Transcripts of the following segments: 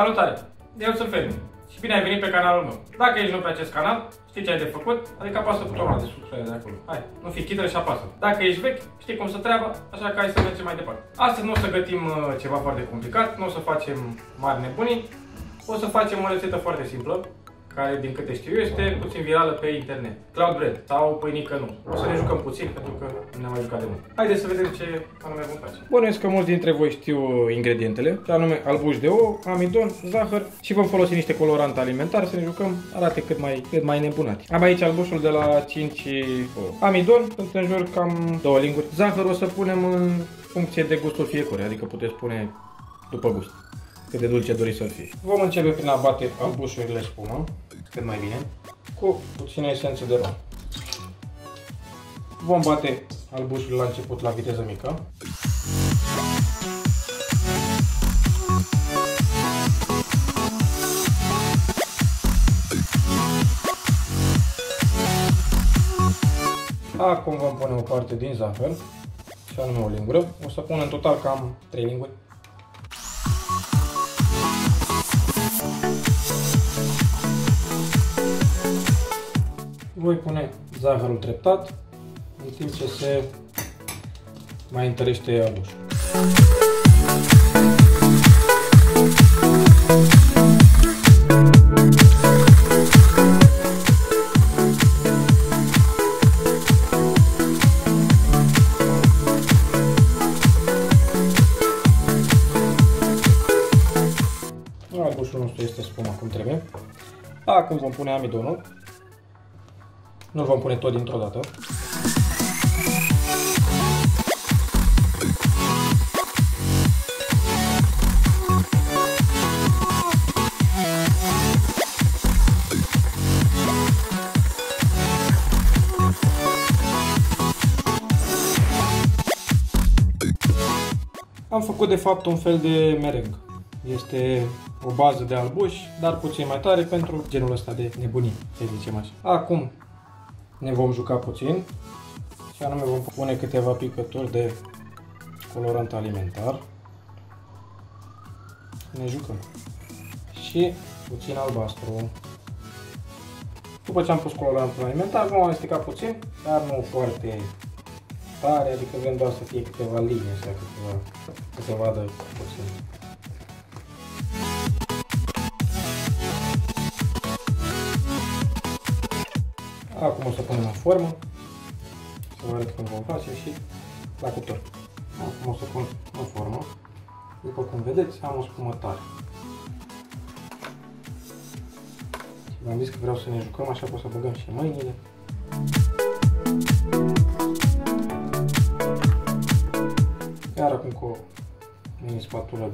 Salutare! Eu sunt Fermin și bine ai venit pe canalul meu. Dacă ești nou pe acest canal, știi ce ai de făcut, adică apasă butonul de subscribe de acolo. Hai, nu fi chidră și apasă. Dacă ești vechi, știi cum să treaba, așa că hai să mergem mai departe. Astăzi nu o să gătim ceva foarte complicat, nu o să facem mari nebunii, o să facem o rețetă foarte simplă, care, din câte știu eu, este puțin virală pe internet. Cloud bread sau pâinică nu. O să ne jucăm puțin, pentru că nu ne-am mai jucat de mult. Haideți să vedem ce anume vom face. Bănuiesc că mulți dintre voi știu ingredientele, și anume albuși de ou, amidon, zahăr și vom folosi niște colorante alimentare să ne jucăm, arate cât mai nebunate. Am aici albușul de la 5 ou. Amidon, sunt în jur cam 2 linguri. Zahăr o să punem în funcție de gustul fiecăruia, adică puteți pune după gust, cât de dulce doriți să fie. Vom începe prin a bate albușurile spumă, cât mai bine, cu puțină esență de rom. Vom bate albușurile la început la viteză mică. Acum vom pune o parte din zahăr, și anume o lingură. O să pun în total cam 3 linguri. Voi pune zahărul treptat, în timp ce se mai întărește albușul. Albușul nostru este spuma cum trebuie. Acum vom pune amidonul. Nu-l vom pune tot dintr-o dată. Am făcut de fapt un fel de mereng. Este o bază de albuși, dar puțin mai tare pentru genul ăsta de nebunii, să zicem așa. Acum ne vom juca puțin și anume vom pune câteva picături de colorant alimentar. Ne jucăm. Și puțin albastru. După ce am pus colorantul alimentar, vom amesteca puțin, dar nu foarte tare, adică vrem doar să fie câteva linii, să se vadă puțin. Acum o să punem în formă, să vă arăt cum vom face și la cuptor. Acum o să pun în formă. După cum vedeți, am o spumă tare. V-am zis că vreau să ne jucăm, așa că o să băgăm și mâinile. Iar acum cu o mini spatulă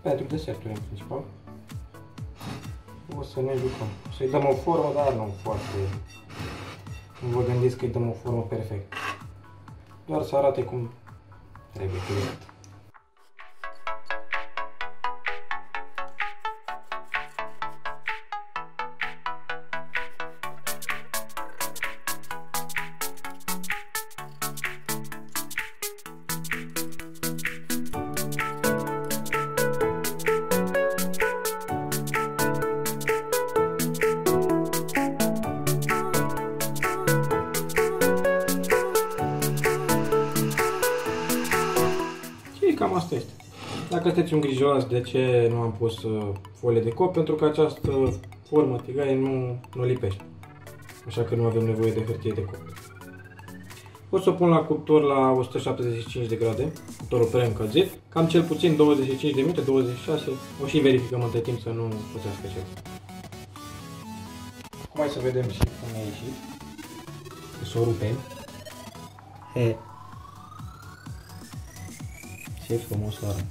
pentru deserturi în principal. O să ne jucăm. O să-i dăm o formă, dar nu foarte... Nu vă gândiți că îi dăm o formă perfectă. Doar să arate cum trebuie creat. Cam asta este. Dacă sunteți îngrijorați de ce nu am pus folie de cop, pentru că această formă tigaie nu lipește. Așa că nu avem nevoie de hârtie de cop. O să o pun la cuptor la 175 de grade, cuptorul preîncălzit, cam cel puțin 25 de minute, 26, o și verificăm între timp să nu pățească ceva. Acum hai să vedem și cum a ieșit. Să o rupem. Ce frumos arată.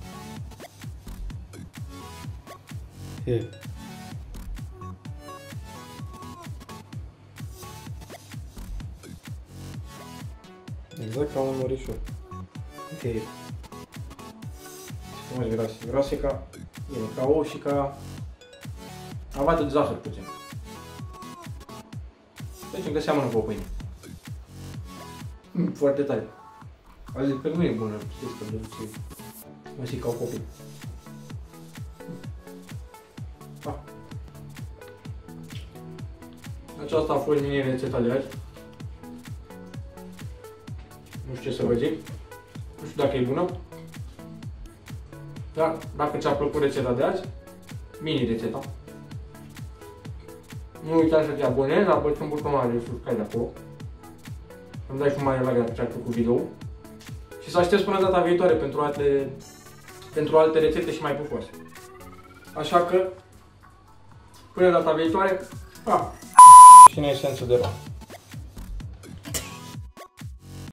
Exact ca un mărișor. Ce frumos groase. Groase ca ou și ca... Avată de zahăr puțin. Deci că seamănă cu o pâine. Foarte tare. Azi, pe nu e bună, știți că de obicei mă simt ca o copil. Aceasta a fost mini rețeta de azi. Nu știu ce să vă zic. Nu știu dacă e bună. Dar dacă ți-a plăcut rețeta de azi, mini rețeta. Nu uita să te abonezi, apăsați un buton mare de subscribe acolo. Îmi dai și un mare like dacă ți-a plăcut video. Și să aștepți până data viitoare pentru alte rețete și mai bucoase. Așa că, până data viitoare, pa! Și în esență de rău.